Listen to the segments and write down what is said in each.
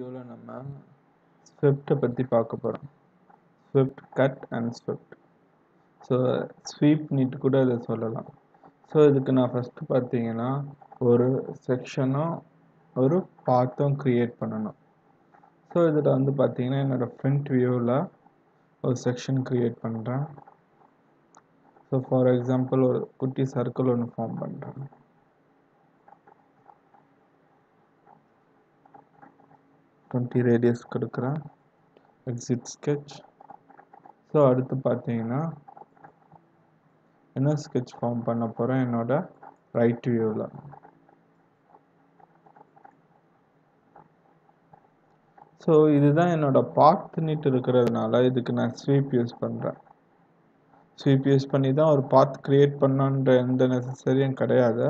வீடியோவில் நம்ம ஸ்வெப்ட்டை பற்றி பார்க்க போகிறோம். Swept cut and swept, so sweep நீட்டு கூட இதை சொல்லலாம். ஸோ இதுக்கு நான் ஃபஸ்ட்டு பார்த்தீங்கன்னா ஒரு செக்ஷனும் ஒரு பாத்தும் க்ரியேட் பண்ணணும். ஸோ இதில் வந்து பார்த்தீங்கன்னா என்னோடய ஃப்ரண்ட் வியூவில் ஒரு செக்ஷன் க்ரியேட் பண்ணுறேன். ஸோ ஃபார் எக்ஸாம்பிள் ஒரு குட்டி சர்க்கிள் ஒன்று ஃபார்ம் பண்ணுறேன். டுவெண்ட்டி ரேடியஸ் கொடுக்குறேன். Exit sketch. ஸோ அடுத்து பார்த்தீங்கன்னா என்ன ஸ்கெட்ச் ஃபார்ம் பண்ண போகிறேன் என்னோட ரைட் வியூவில். ஸோ இதுதான் என்னோட பாத் நீட் இருக்கிறதுனால இதுக்கு நான் ஸ்வீப் யூஸ் பண்ணுறேன். ஸ்வீப் யூஸ் பண்ணி தான் ஒரு பாத் க்ரியேட் பண்ணன்ற எந்த நெசசரியும் கிடையாது.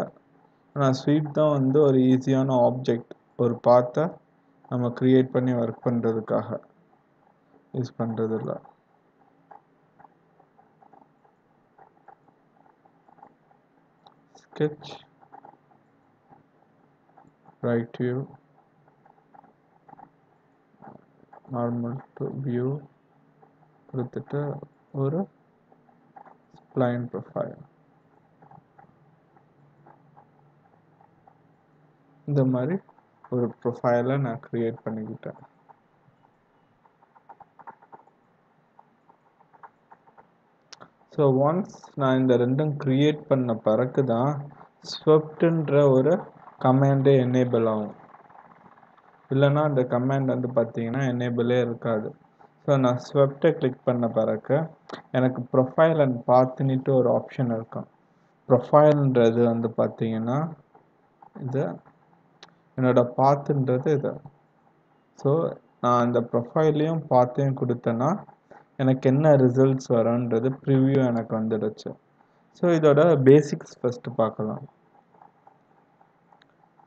ஆனால் ஸ்வீப் தான் வந்து ஒரு ஈஸியான ஆப்ஜெக்ட், ஒரு பாத்தை நம்ம க்ரியேட் பண்ணி ஒர்க் பண்ணுறதுக்காக யூஸ் பண்ணுறதில்ல. Sketch, right view, normal to view கொடுத்துட்டு ஒரு ஸ்ப்ளைன் ப்ரொஃபைல். இந்த மாதிரி ஒரு ப்ரொஃபைலை நான் க்ரியேட் பண்ணிக்கிட்டேன். ஸோ ஒன்ஸ் நான் இந்த ரெண்டும் க்ரியேட் பண்ண பிறகு தான் ஸ்வெப்ட்ன்ற ஒரு கமாண்டே எனேபிள் ஆகும். இல்லைன்னா அந்த கமாண்ட் வந்து பார்த்தீங்கன்னா எனேபிளே இருக்காது. ஸோ நான் ஸ்வெப்டை கிளிக் பண்ண பிறகு எனக்கு ப்ரொஃபைல் அண்ட் பார்த்துனிட்டு ஒரு ஆப்ஷன் இருக்கும். ப்ரொஃபைல்ன்றது வந்து பார்த்தீங்கன்னா இது என்னோட பாத்துன்றது இது. ஸோ நான் அந்த ப்ரொஃபைலையும் பார்த்தையும் கொடுத்தேன்னா எனக்கு என்ன ரிசல்ட்ஸ் வரும்ன்றது ப்ரிவியூ எனக்கு வந்துடுச்சு. ஸோ இதோட பேசிக்ஸ் ஃபஸ்ட்டு பார்க்கலாம்.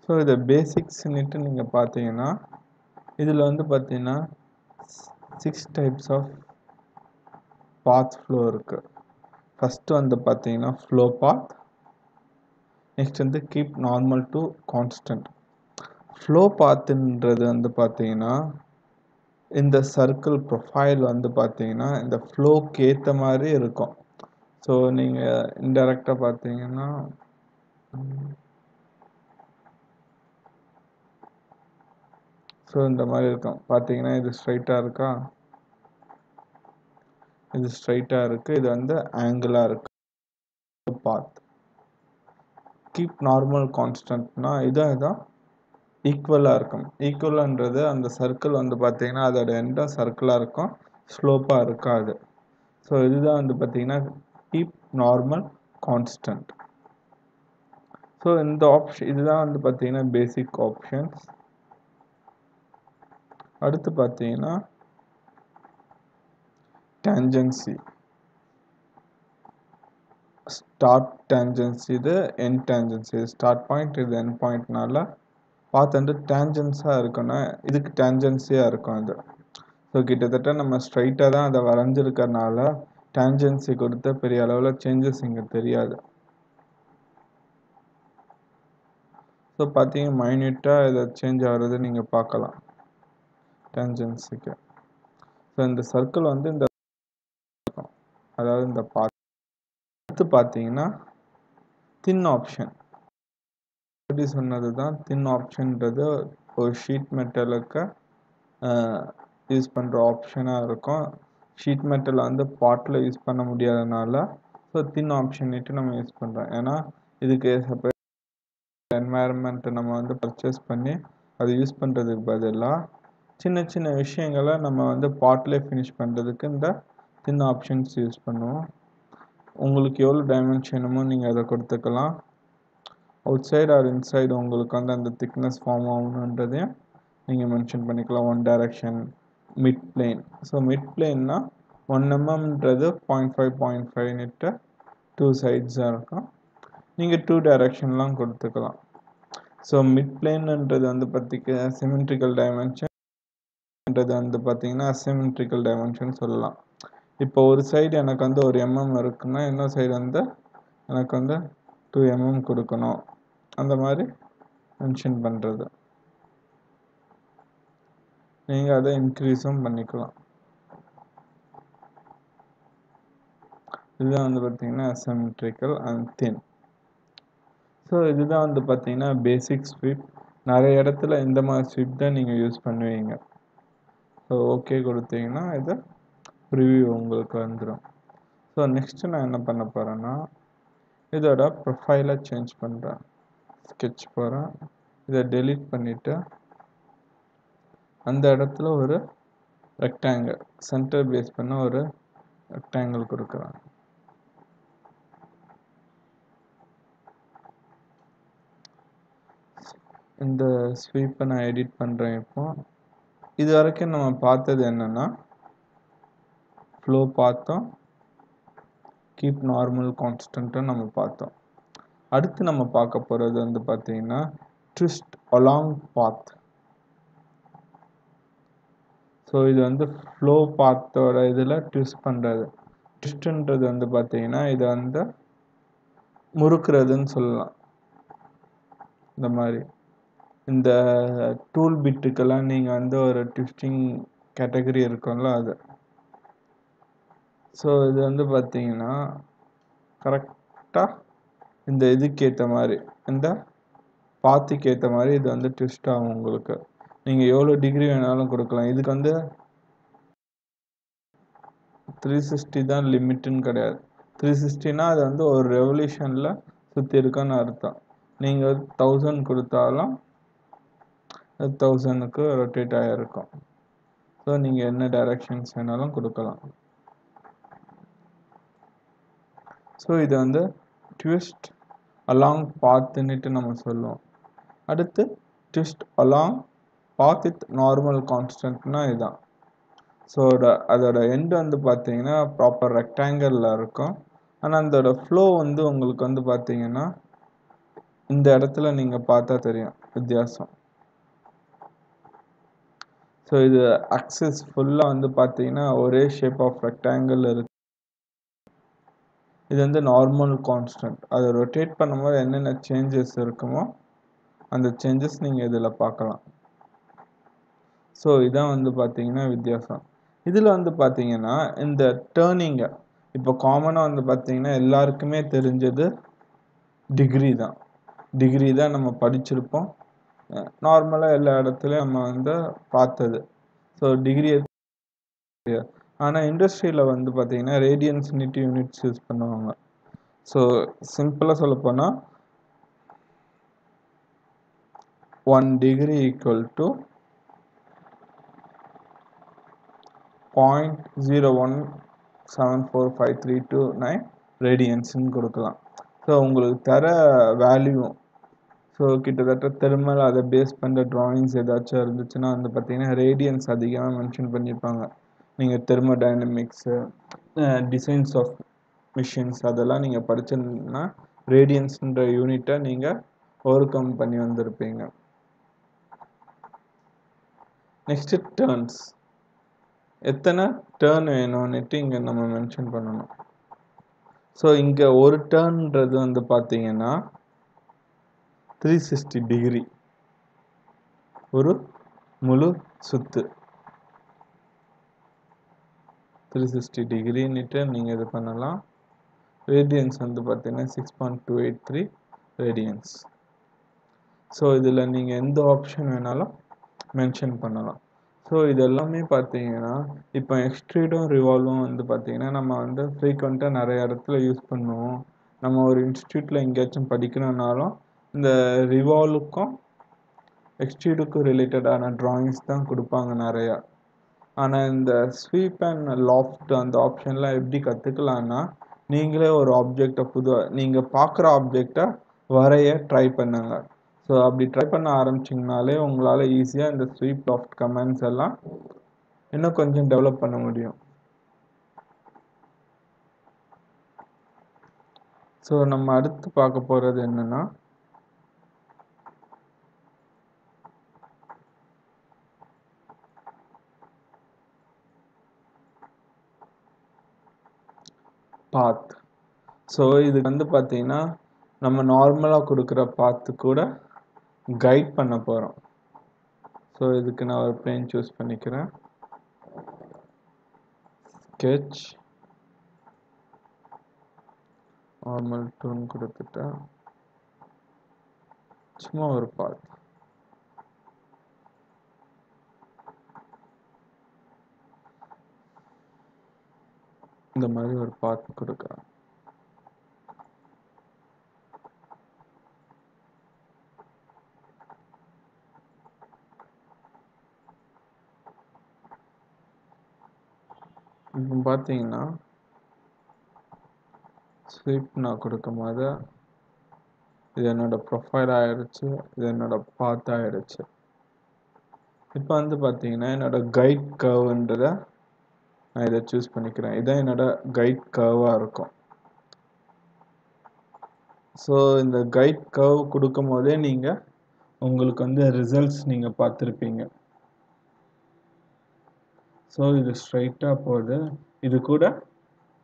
ஸோ இதை பேசிக்ஸ்ன்னுட்டு நீங்கள் பார்த்தீங்கன்னா இதில் வந்து பார்த்தீங்கன்னா 6 டைப்ஸ் ஆஃப் பாத் ஃப்ளோ இருக்குது. ஃபஸ்ட்டு வந்து பார்த்தீங்கன்னா ஃப்ளோ பாத். நெக்ஸ்ட் வந்து keep normal to constant. Flow பாத்துன்றது வந்து பார்த்தீங்கன்னா இந்த சர்க்கிள் ப்ரொஃபைல் வந்து பார்த்தீங்கன்னா இந்த ஃப்ளோக்கு ஏற்ற மாதிரி இருக்கும். ஸோ நீங்கள் இன்டெரக்டாக பார்த்தீங்கன்னா ஸோ இந்த மாதிரி இருக்கும். பார்த்தீங்கன்னா இது ஸ்ட்ரைட்டாக இருக்கா, இது ஸ்ட்ரைட்டாக இருக்குது, இது வந்து ஆங்கிளாக இருக்குது பாத். கீப் நார்மல் கான்ஸ்டன்ட்னா இதான் இதான் ஈக்குவலாக இருக்கும். ஈக்குவலான்றது அந்த சர்க்கிள் வந்து பார்த்தீங்கன்னா அதோட எண்டாக சர்க்கிளாக இருக்கும், ஸ்லோப்பாக இருக்காது. ஸோ இதுதான் வந்து பார்த்தீங்கன்னா கீப் நார்மல் கான்ஸ்டன்ட். ஸோ இந்த ஆப்ஷன் இதுதான் வந்து பார்த்தீங்கன்னா பேசிக் ஆப்ஷன்ஸ். அடுத்து பார்த்தீங்கன்னா டேஞ்சன்சி, ஸ்டார்ட் டேஞ்சன்சி, இது என் டேஞ்சன்சி, ஸ்டார்ட் பாயிண்ட் இது என் பாயிண்ட்னால பார்த்துட்டு டேஞ்சன்ஸாக இருக்குன்னா இதுக்கு டேஞ்சன்ஸியாக இருக்கும் அது. ஸோ கிட்டத்தட்ட நம்ம ஸ்ட்ரைட்டாக தான் அதை வரைஞ்சிருக்கறனால டேஞ்சன்சி கொடுத்த பெரிய அளவில் சேஞ்சஸ் இங்கே தெரியாது. ஸோ பார்த்தீங்கன்னா மைன்யூட்டாக இதை சேஞ்ச் ஆகிறது நீங்கள் பார்க்கலாம் டேஞ்சன்ஸிக்கு. ஸோ இந்த சர்க்கிள் வந்து இந்த இருக்கும், அதாவது இந்த பாத். அடுத்து பார்த்தீங்கன்னா தின் ஆப்ஷன். அப்படி சொன்னது தான் தின் ஆப்ஷன்றது ஒரு ஷீட் மெட்டலுக்கு யூஸ் பண்ணுற ஆப்ஷனாக இருக்கும். ஷீட் மெட்டலை வந்து பாட்டில் யூஸ் பண்ண முடியாதனால ஸோ தின் ஆப்ஷன்ட்டு நம்ம யூஸ் பண்ணுறோம். ஏன்னா இதுக்கு செப்பரேட் என்வாயர்மெண்ட்டை நம்ம வந்து பர்ச்சேஸ் பண்ணி அதை யூஸ் பண்ணுறதுக்கு பதிலாக சின்ன சின்ன விஷயங்களை நம்ம வந்து பாட்டிலே ஃபினிஷ் பண்ணுறதுக்கு இந்த தின் ஆப்ஷன்ஸ் யூஸ் பண்ணுவோம். உங்களுக்கு எவ்வளோ டைமென்ஷனுமோ நீங்கள் அதை கொடுத்துக்கலாம். அவுட் சைடு ஆர் இன்சைடு உங்களுக்கு வந்து அந்த திக்னஸ் ஃபார்ம் ஆகணுன்றதையும் நீங்கள் மென்ஷன் பண்ணிக்கலாம். One direction, mid plane. So mid பிளேன்னா 1 mmன்றது 0.5 0.5 டூ சைட்ஸாக இருக்கும். நீங்கள் 2 டைரக்ஷன்லாம் கொடுத்துக்கலாம். ஸோ மிட் பிளேன்ன்றது வந்து பார்த்திங்கன்னா சிமெண்ட்ரிக்கல் டைமென்ஷன்ன்றது வந்து பார்த்திங்கன்னா அசிமெண்ட்ரிக்கல் டைமென்ஷன் சொல்லலாம். இப்போ ஒரு சைடு எனக்கு வந்து 1 mm இருக்குன்னா இன்னொரு சைடு வந்து எனக்கு வந்து 2 mm கொடுக்கணும், அந்த மாதிரி மென்ஷன் பண்ணுறது. நீங்க அதை இன்கிரீஸும் பண்ணிக்கலாம். இதுதான் வந்து பார்த்தீங்கன்னா asymmetrical and thin. ஸோ இதுதான் வந்து பார்த்தீங்கன்னா basic sweep. நிறைய இடத்துல இந்த மாதிரி sweep தான் நீங்கள் யூஸ் பண்ணுவீங்க. ஸோ ஓகே கொடுத்தீங்கன்னா இது ப்ரிவியூ உங்களுக்கு வந்துடும். ஸோ நெக்ஸ்ட் நான் என்ன பண்ண போகிறேன்னா இதோட ப்ரொஃபைலை சேஞ்ச் பண்ணுறேன். ஸ்கெட்ச் போகிறேன், இதை டெலீட் பண்ணிவிட்டு அந்த இடத்துல ஒரு ரெக்டாங்கிள் சென்டர் பேஸ் பண்ண ஒரு ரெக்டாங்கிள் கொடுக்குறேன். இந்த ஸ்வீப்பை நான் எடிட் பண்ணுறேன். இப்போ இது வரைக்கும் நம்ம பார்த்தது என்னென்னா ஃப்ளோ பார்த்தோம், கீப் நார்மல் கான்ஸ்டண்ட்டாக நம்ம பார்த்தோம். அடுத்து நம்ம பார்க்க போகிறது வந்து பார்த்தீங்கன்னா ட்விஸ்ட் அலாங் பாத். ஸோ இது வந்து ஃப்ளோ பாத்தோட இதில் ட்விஸ்ட் பண்ணுறது. ட்விஸ்ட்ன்றது வந்து பார்த்தீங்கன்னா இதை வந்து முறுக்குறதுன்னு சொல்லலாம். இந்த மாதிரி இந்த டூல் பிட்டுக்கெல்லாம் நீங்கள் வந்து ஒரு ட்விஸ்டிங் கேட்டகரி இருக்கும்ல அது. ஸோ இது வந்து பார்த்தீங்கன்னா கரெக்டாக இந்த இதுக்கேற்ற மாதிரி இந்த பாத்துக்கேற்ற மாதிரி இது வந்து ட்விஸ்ட் ஆகும். உங்களுக்கு நீங்கள் எவ்வளோ டிகிரி வேணாலும் கொடுக்கலாம். இதுக்கு வந்து 360 தான் லிமிட்டுன்னு கிடையாது. 360னா அது வந்து ஒரு ரெவல்யூஷனில் சுற்றி இருக்கான்னு அர்த்தம். நீங்கள் 1000 கொடுத்தாலும் 1000க்கு ரொட்டேட் ஆகிருக்கும். ஸோ நீங்கள் என்ன டைரக்ஷன்ஸ் வேணாலும் கொடுக்கலாம். ஸோ இது வந்து ட்விஸ்ட் அலாங் பாத்துன்னுட்டு நம்ம சொல்லுவோம். அடுத்து twist along path with normal கான்ஸ்டன்ட்னா இதுதான். ஸோ அதோட எண்டு வந்து பார்த்தீங்கன்னா ப்ராப்பர் ரெக்டாங்கிளில் இருக்கும். ஆனால் அதோட ஃப்ளோ வந்து உங்களுக்கு வந்து பார்த்தீங்கன்னா இந்த இடத்துல நீங்கள் பார்த்தா தெரியும் வித்தியாசம். ஸோ இது ஆக்சஸ் ஃபுல்லாக வந்து பார்த்தீங்கன்னா ஒரே ஷேப் ஆஃப் ரெக்டாங்கிள் இருக்கு. இது வந்து நார்மல் கான்ஸ்டன்ட். அதை ரொட்டேட் பண்ணும்போது என்னென்ன சேஞ்சஸ் இருக்குமோ அந்த சேஞ்சஸ் நீங்கள் இதில் பார்க்கலாம். ஸோ இதான் வந்து பார்த்தீங்கன்னா வித்தியாசம். இதில் வந்து பார்த்தீங்கன்னா இந்த டேர்னிங்கை இப்போ காமனாக வந்து பார்த்தீங்கன்னா எல்லாருக்குமே தெரிஞ்சது டிகிரி தான். டிகிரி தான் நம்ம படிச்சிருப்போம். நார்மலாக எல்லா இடத்துலையும் நம்ம வந்து பார்த்தது. ஸோ டிகிரி, ஆனால் இண்டஸ்ட்ரியில் வந்து பார்த்தீங்கன்னா ரேடியன்ஸ்னிட்டு யூனிட்ஸ் யூஸ் பண்ணுவாங்க. ஸோ சிம்பிளாக சொல்லப்போனால் 1 degree = 0.01745329 ரேடியன்ஸ்ன்னு கொடுக்கலாம். ஸோ உங்களுக்கு தர வேல்யூ. ஸோ கிட்டத்தட்ட திரும்ப அதை பேஸ் பண்ணுற ட்ராயிங்ஸ் ஏதாச்சும் இருந்துச்சுன்னா வந்து பார்த்தீங்கன்னா ரேடியன்ஸ் அதிகமாக மென்ஷன் பண்ணியிருப்பாங்க. நீங்கள் தெர்மோடைனமிக்ஸு, டிசைன்ஸ் ஆஃப் மிஷின்ஸ் அதெல்லாம் நீங்கள் படிச்சிருந்தீங்கன்னா ரேடியன்ஸ்ன்ற யூனிட்டை நீங்கள் ஓவர் கம் பண்ணி வந்திருப்பீங்க. Next turns. எத்தனை டேர்ன் வேணும்னுட்டு இங்கே நம்ம மென்ஷன் பண்ணணும். ஸோ இங்கே ஒரு டேர்ன்றது வந்து பார்த்தீங்கன்னா 360 டிகிரி, ஒரு முழு சுத்து 360 டிகிரின்னுட்டு நீங்கள் இது பண்ணலாம். ரேடியன்ஸ் வந்து பார்த்தீங்கன்னா 6.283 ரேடியன்ஸ். ஸோ இதில் நீங்கள் எந்த ஆப்ஷன் வேணாலும் மென்ஷன் பண்ணலாம். ஸோ இதெல்லாமே பார்த்தீங்கன்னா இப்போ எக்ஸ்ட்ரூடும் ரிவால்வும் வந்து பார்த்தீங்கன்னா நம்ம வந்து ஃப்ரீக்வெண்ட்டாக நிறைய இடத்துல யூஸ் பண்ணுவோம். நம்ம ஒரு இன்ஸ்டியூட்டில் எங்கேயாச்சும் படிக்கணும்னாலும் இந்த ரிவால்வுக்கும் எக்ஸ்ட்ரூடுக்கும் ரிலேட்டடான ட்ராயிங்ஸ் தான் கொடுப்பாங்க நிறையா. ஆனால் இந்த ஸ்வீப் அண்ட் லாஃப்ட் அந்த ஆப்ஷன்லாம் எப்படி கற்றுக்கலான்னா நீங்களே ஒரு ஆப்ஜெக்டை நீங்கள் பார்க்குற ஆப்ஜெக்டை வரைய ட்ரை பண்ணுங்க. ஸோ அப்படி ட்ரை பண்ண ஆரம்பிச்சிங்கனாலே உங்களால் ஈஸியாக இந்த ஸ்வீப் லாஃப்ட் கமெண்ட்ஸ் எல்லாம் இன்னும் கொஞ்சம் டெவலப் பண்ண முடியும். ஸோ நம்ம அடுத்து பார்க்க போகிறது என்னென்னா பாத். ஸோ இது வந்து பார்த்தீங்கன்னா நம்ம நார்மலாக கொடுக்குற பாத்து கூட கைட் பண்ண போகிறோம். ஸோ ஸோ இதுக்கு நான் ஒரு பிளேன் சூஸ் பண்ணிக்கிறேன். ஸ்கெட்ச் நார்மல் டூன் கொடுத்துட்டா சும்மா ஒரு பாத். இந்த மாதிரி ஒரு பாத் கொடுக்குறேன். இப்போ பார்த்தீங்கன்னா ஸ்வீப் நான் கொடுக்கும்போது இது என்னோட ப்ரொஃபைல் ஆகிடுச்சு, இது என்னோட பாத் ஆகிடுச்சு. இப்போ வந்து பார்த்தீங்கன்னா என்னோட கைட் கர்வ்ன்றதை நான் இதை சூஸ் பண்ணிக்கிறேன். இதான் என்னோட கைட் கர்வாக இருக்கும். ஸோ இந்த கைட் கர்வ் கொடுக்கும் போதே நீங்கள் உங்களுக்கு வந்து ரிசல்ட்ஸ் நீங்கள் பார்த்துருப்பீங்க. ஸோ இது ஸ்ட்ரைட்டாக போகுது. இது கூட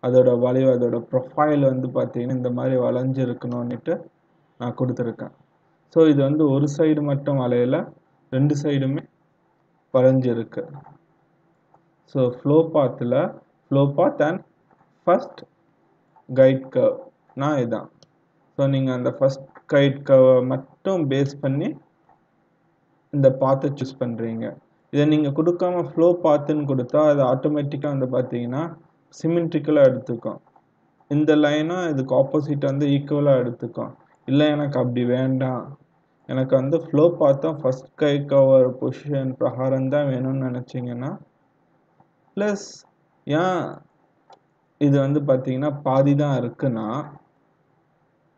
அதோட வளைவு அதோட ப்ரொஃபைல் வந்து பார்த்தீங்கன்னா இந்த மாதிரி வளைஞ்சிருக்கணும்னுட்டு நான் கொடுத்துருக்கேன். ஸோ இது வந்து ஒரு சைடு மட்டும் வளையல, ரெண்டு சைடுமே வளைஞ்சிருக்கு. ஸோ ஃப்ளோ பாத்தில் flow path and first guide curve நான் இதுதான். ஸோ நீங்கள் அந்த ஃபஸ்ட் கைட் கர்வை மட்டும் பேஸ் பண்ணி இந்த பாத்தை சூஸ் பண்ணுறீங்க. இதை நீங்கள் கொடுக்காம ஃப்ளோ பாத்துன்னு கொடுத்தா அது ஆட்டோமேட்டிக்காக வந்து பார்த்தீங்கன்னா சிமெண்ட்ரிக்கலாக எடுத்துக்கும். இந்த லைனாக இதுக்கு ஆப்போசிட் வந்து ஈக்குவலாக எடுத்துக்கும். இல்லை எனக்கு அப்படி வேண்டாம், எனக்கு வந்து ஃப்ளோ பாத்தான் ஃபஸ்ட் கை கவர் பொசிஷன் பிரகாரம் தான் வேணும்னு நினச்சிங்கன்னா ப்ளஸ் ஏன் இது வந்து பார்த்தீங்கன்னா பாதி தான் இருக்குன்னா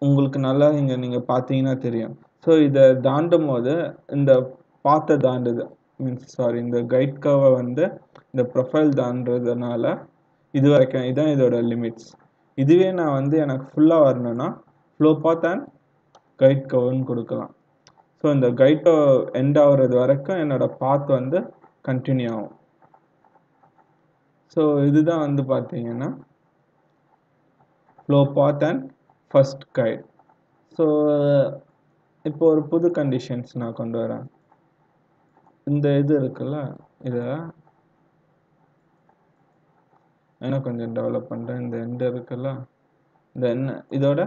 உங்களுக்கு நல்லா இங்கே நீங்கள் பார்த்தீங்கன்னா தெரியும். ஸோ இதை தாண்டும் போது இந்த பாத்தை தாண்டுது மீன்ஸ் சாரி இந்த கைட் கர்வை வந்து இந்த ப்ரொஃபைல் தான்றதுனால இது வரைக்கும் இதுதான் இதோட லிமிட்ஸ். இதுவே நான் வந்து எனக்கு ஃபுல்லாக வரணும்னா ஃப்ளோ பாத் அண்ட் கைட் கர்வ்னு கொடுக்கலாம். ஸோ இந்த கைட் கர்வ் எண்ட் ஆகுறது வரைக்கும் என்னோடய பாத் வந்து கண்டினியூ ஆகும். ஸோ இதுதான் வந்து பார்த்தீங்கன்னா flow path and first guide. So இப்போ ஒரு புது கண்டிஷன்ஸ் நான் கொண்டு வரேன். இந்த இது இருக்குல்ல, இதை இன்னும் கொஞ்சம் டெவலப் பண்ணுறேன். இந்த எண்டு இருக்குல்ல, இந்த என்ன இதோட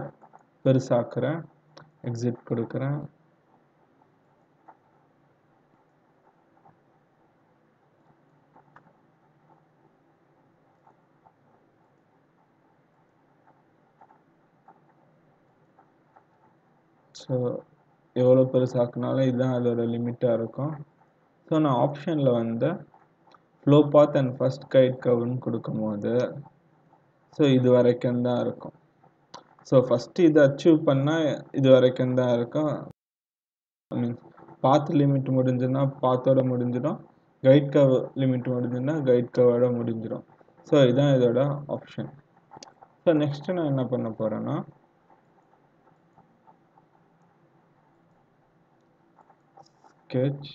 பெருசாக்குறேன், எக்ஸிட் கொடுக்குறேன். ஸோ எவ்வளோ பெருசாக்குனாலும் இதுதான் அதோட லிமிட்டாக இருக்கும். ஸோ நான் ஆப்ஷனில் வந்து flow path and first guide கர்வ்னு கொடுக்கும்போது ஸோ இது வரைக்கும் தான் இருக்கும். ஸோ ஃபஸ்ட்டு இதை அச்சீவ் பண்ணால் இது வரைக்கும் தான் இருக்கும். மீன்ஸ் பாத் லிமிட் முடிஞ்சுன்னா பாத்தோட முடிஞ்சிடும், கைட் கர்வ் லிமிட் முடிஞ்சுன்னா கைட் கர்வோட முடிஞ்சிடும். ஸோ இதுதான் இதோட ஆப்ஷன். ஸோ நெக்ஸ்ட்டு நான் என்ன பண்ண போகிறேன்னா ஸ்கெட்ச்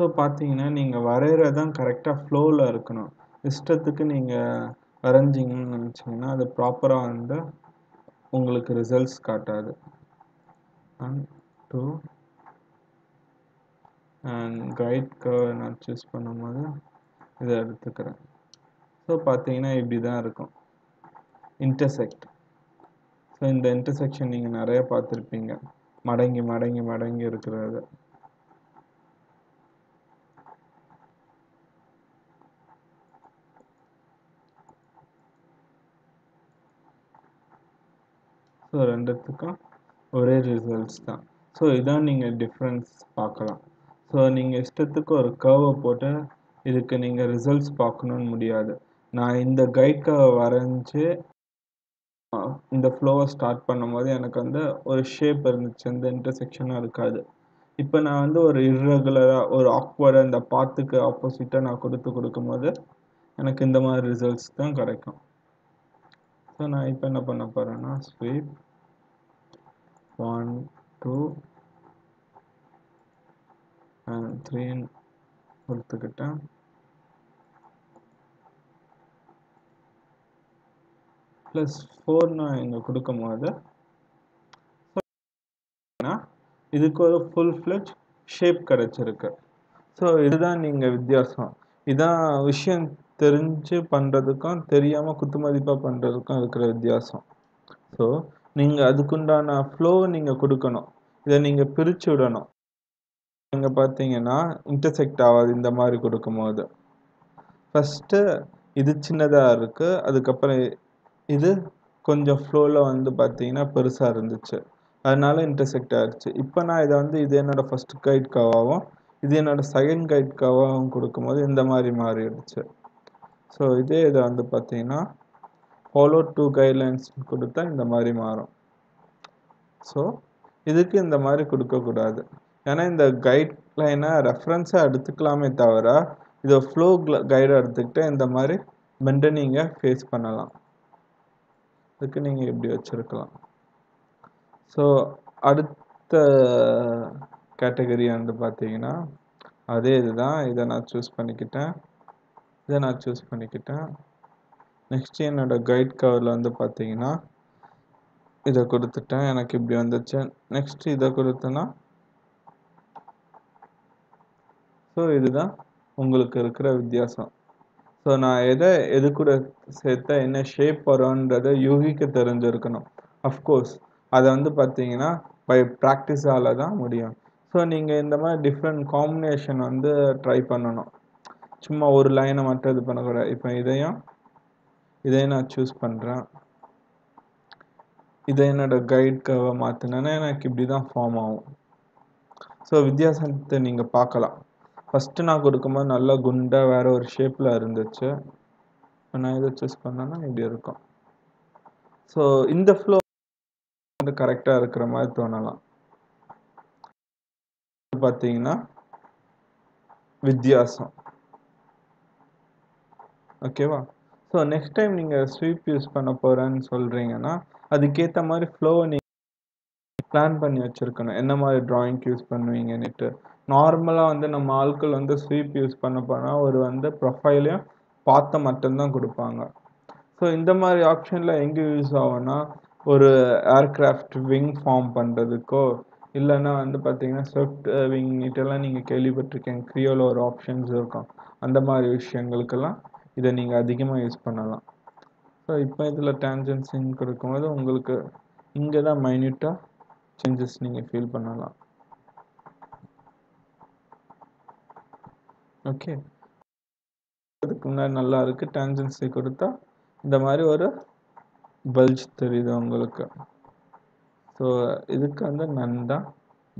ஸோ பார்த்தீங்கன்னா நீங்கள் வரைகிறதான் கரெக்டாக ஃப்ளோவில் இருக்கணும். இஷ்டத்துக்கு நீங்கள் வரைஞ்சிங்கன்னு நினச்சிங்கன்னா அது ப்ராப்பராக வந்து உங்களுக்கு ரிசல்ட்ஸ் காட்டாது. One two and guide curve நான் சூஸ் பண்ணும்போது இதை எடுத்துக்கிறேன். ஸோ பார்த்தீங்கன்னா இப்படி தான் இருக்கும் இன்டர்செக்ட். ஸோ இந்த இன்டர்செக்ஷன் நீங்கள் நிறைய பார்த்துருப்பீங்க, மடங்கி மடங்கி மடங்கி இருக்கிறது. ஸோ ரெண்டுத்துக்கும் ஒரே ரிசல்ட்ஸ் தான். ஸோ இதான் நீங்கள் டிஃப்ரென்ஸ் பார்க்கலாம். ஸோ நீங்கள் இஷ்டத்துக்கு ஒரு கர்வை போட்டு இதுக்கு நீங்கள் ரிசல்ட்ஸ் பார்க்கணுன்னு முடியாது. நான் இந்த கைட் கர்வை வரைஞ்சி இந்த ஃப்ளோவை ஸ்டார்ட் பண்ணும் போது எனக்கு வந்து ஒரு ஷேப் இருந்துச்சு, இந்த இன்டர்செக்ஷனாக இருக்காது. இப்போ நான் வந்து ஒரு இர்ரெகுலராக ஒரு ஆக்வர்டாக இந்த பாத்துக்கு ஆப்போசிட்டாக நான் கொடுக்கும்போது எனக்கு இந்த மாதிரி ரிசல்ட்ஸ் தான் கிடைக்கும். ஸோ நான் இப்போ என்ன பண்ண போகிறேன்னா ஸ்வீப் ஒன் டூ 3 கொடுத்துக்கிட்டேன். ப்ளஸ் 4 நான் இங்கே கொடுக்கும் போது இதுக்கு ஒரு ஃபுல் ஃப்ளெஜ் ஷேப் கிடைச்சிருக்கு. ஸோ இதுதான் நீங்கள் வித்தியாசம். இதான் விஷயம் தெரிஞ்சு பண்ணுறதுக்கும் தெரியாமல் குத்து மதிப்பாக பண்ணுறதுக்கும் இருக்கிற வித்தியாசம். ஸோ நீங்கள் அதுக்குண்டான ஃப்ளோ நீங்கள் கொடுக்கணும், இதை நீங்கள் பிரித்து விடணும். நீங்கள் பார்த்தீங்கன்னா இன்டர்செக்ட் ஆகாது இந்த மாதிரி கொடுக்கும்போது. ஃபஸ்ட்டு இது சின்னதாக இருக்குது, அதுக்கப்புறம் இது கொஞ்சம் ஃப்ளோவில் வந்து பார்த்தீங்கன்னா பெருசாக இருந்துச்சு, அதனால இன்டர்செக்ட் ஆகிடுச்சு. இப்போ நான் இதை வந்து இது என்னோட ஃபர்ஸ்ட் கைட் கவாவும் இது என்னோட செகண்ட் கைட் கவாவும் கொடுக்கும்போது இந்த மாதிரி மாறிடுச்சு. ஸோ இதே இதை வந்து பார்த்தீங்கன்னா ஃபாலோ டூ கைட்லைன்ஸ் கொடுத்தா இந்த மாதிரி மாறும். ஸோ இதுக்கு இந்த மாதிரி கொடுக்கக்கூடாது, ஏன்னா இந்த கைட்லைனை ரெஃபரன்ஸாக எடுத்துக்கலாமே தவிர இதை ஃப்ளோ கைடாக எடுத்துக்கிட்டு இந்த மாதிரி மெண்டை நீங்கள் ஃபேஸ் பண்ணலாம். இதுக்கு நீங்கள் இப்படி வச்சுருக்கலாம். ஸோ அடுத்த கேட்டகரி வந்து பார்த்தீங்கன்னா அதே இதுதான். இதை நான் சூஸ் பண்ணிக்கிட்டேன். நெக்ஸ்ட் என்னோடய கைட் கவரில் வந்து பார்த்தீங்கன்னா இதை கொடுத்துட்டேன், எனக்கு இப்படி வந்துச்சு. நெக்ஸ்ட் இதை கொடுத்தேன்னா ஸோ இதுதான் உங்களுக்கு இருக்கிற வித்தியாசம். ஸோ நான் எது கூட சேர்த்தா என்ன ஷேப் வரோன்றதை யூகிக்க தெரிஞ்சிருக்கணும். அஃப்கோர்ஸ் அதை வந்து பார்த்தீங்கன்னா பை ப்ராக்டிஸால் தான் முடியும். ஸோ நீங்கள் இந்த மாதிரி டிஃப்ரெண்ட் காம்பினேஷன் வந்து ட்ரை பண்ணணும், சும்மா ஒரு லைனை மட்டும் இது பண்ணக்கூடாது. இப்போ இதையும் நான் சூஸ் பண்ணுறேன். இதை என்னோடய கைட் கவை மாற்றினேன்னா எனக்கு இப்படி தான் ஃபார்ம் ஆகும். ஸோ வித்தியாசத்தை நீங்கள் பார்க்கலாம். ஃபஸ்ட்டு நான் கொடுக்கும்போது நல்லா குண்டாக வேறு ஒரு ஷேப்பில் இருந்துச்சு. இப்போ நான் இதை சூஸ் பண்ணேன்னா இப்படி இருக்கும். ஸோ இந்த ஃப்ளோ வந்து கரெக்டாக இருக்கிற மாதிரி தோணலாம். பார்த்தீங்கன்னா வித்தியாசம் ஓகேவா. ஸோ நெக்ஸ்ட் டைம் நீங்கள் ஸ்வீப் யூஸ் பண்ண போகிறேன்னு சொல்கிறீங்கன்னா அதுக்கேற்ற மாதிரி ஃப்ளோவை நீங்கள் பிளான் பண்ணி வச்சுருக்கணும், என்ன மாதிரி ட்ராயிங்க்கு யூஸ் பண்ணுவீங்கன்னுட்டு. நார்மலாக வந்து நம்ம ஆட்கள் வந்து ஸ்வீப் யூஸ் பண்ண போனால் ஒரு வந்து ப்ரொஃபைலையும் பார்த்த மட்டும்தான் கொடுப்பாங்க. ஸோ இந்த மாதிரி ஆப்ஷனில் எங்கே யூஸ் ஆகும்னா ஒரு ஏர்க்ராஃப்ட் விங் ஃபார்ம் பண்ணுறதுக்கோ இல்லைன்னா வந்து பார்த்தீங்கன்னா ஸ்வெப்ட் விங் இதெல்லாம் நீங்கள் கேள்விப்பட்டிருக்கீங்க, க்ரியோவில் ஒரு ஆப்ஷன்ஸ் இருக்கும். அந்த மாதிரி விஷயங்களுக்கெல்லாம் இதை நீங்கள் அதிகமாக யூஸ் பண்ணலாம். ஸோ இப்போ இதில் டேஞ்சன்ஸிங் கொடுக்கும்போது உங்களுக்கு இங்கே தான் மைன்யூட்டாக சேஞ்சஸ் நீங்கள் ஃபீல் பண்ணலாம். ஓகே, அதுக்கு முன்னாடி நல்லா இருக்குது. டேஞ்சன்ஸி கொடுத்தா இந்த மாதிரி ஒரு பல்ஜ் தெரியுது உங்களுக்கு. ஸோ இதுக்கு வந்து நன்தான்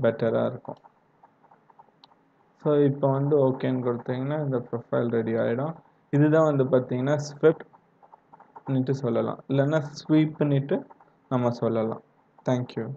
பெட்டராக இருக்கும். ஸோ இப்போ வந்து ஓகேன்னு கொடுத்தீங்கன்னா இந்த ப்ரொஃபைல் ரெடி ஆகிடும். இதுதான் வந்து பார்த்தீங்கன்னா ஸ்வெப்ட்னுட்டு சொல்லலாம், இல்லைன்னா ஸ்வீப்னுட்டு நம்ம சொல்லலாம். தேங்க்யூ.